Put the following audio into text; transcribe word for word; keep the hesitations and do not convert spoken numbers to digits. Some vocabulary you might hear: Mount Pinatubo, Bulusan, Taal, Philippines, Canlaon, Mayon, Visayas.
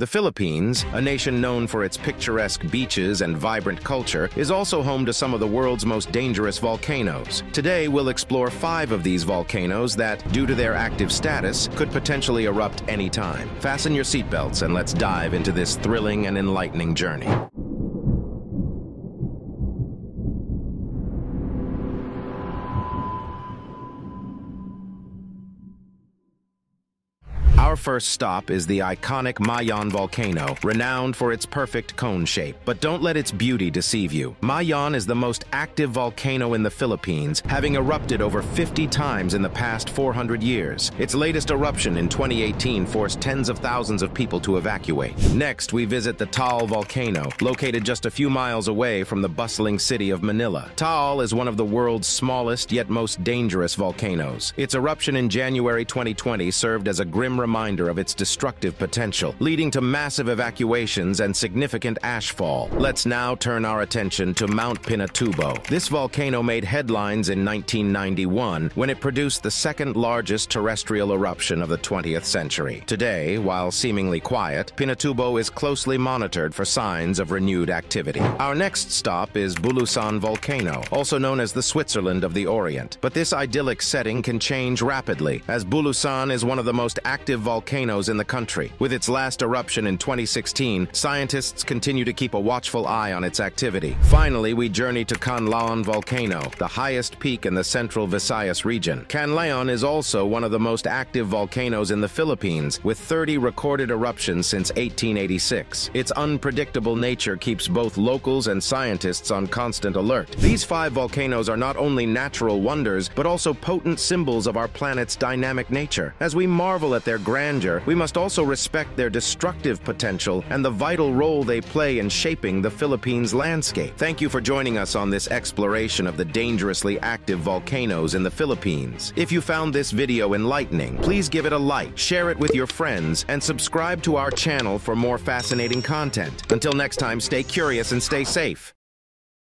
The Philippines, a nation known for its picturesque beaches and vibrant culture, is also home to some of the world's most dangerous volcanoes. Today, we'll explore five of these volcanoes that, due to their active status, could potentially erupt any time. Fasten your seatbelts and let's dive into this thrilling and enlightening journey. Our first stop is the iconic Mayon volcano, renowned for its perfect cone shape. But don't let its beauty deceive you. Mayon is the most active volcano in the Philippines, having erupted over fifty times in the past four hundred years. Its latest eruption in twenty eighteen forced tens of thousands of people to evacuate. Next, we visit the Taal volcano, located just a few miles away from the bustling city of Manila. Taal is one of the world's smallest yet most dangerous volcanoes. Its eruption in January twenty twenty served as a grim reminder of its destructive potential, leading to massive evacuations and significant ashfall. Let's now turn our attention to Mount Pinatubo. This volcano made headlines in nineteen ninety-one when it produced the second largest terrestrial eruption of the twentieth century. Today, while seemingly quiet, Pinatubo is closely monitored for signs of renewed activity. Our next stop is Bulusan volcano, also known as the Switzerland of the Orient. But this idyllic setting can change rapidly, as Bulusan is one of the most active volcanoes volcanoes in the country. With its last eruption in twenty sixteen, scientists continue to keep a watchful eye on its activity. Finally, we journey to Canlaon volcano, the highest peak in the central Visayas region. Canlaon is also one of the most active volcanoes in the Philippines, with thirty recorded eruptions since eighteen eighty-six. Its unpredictable nature keeps both locals and scientists on constant alert. These five volcanoes are not only natural wonders, but also potent symbols of our planet's dynamic nature. As we marvel at their grand grandeur, we must also respect their destructive potential and the vital role they play in shaping the Philippines landscape. Thank you for joining us on this exploration of the dangerously active volcanoes in the Philippines. If you found this video enlightening, please give it a like, share it with your friends, and subscribe to our channel for more fascinating content. Until next time, stay curious and stay safe.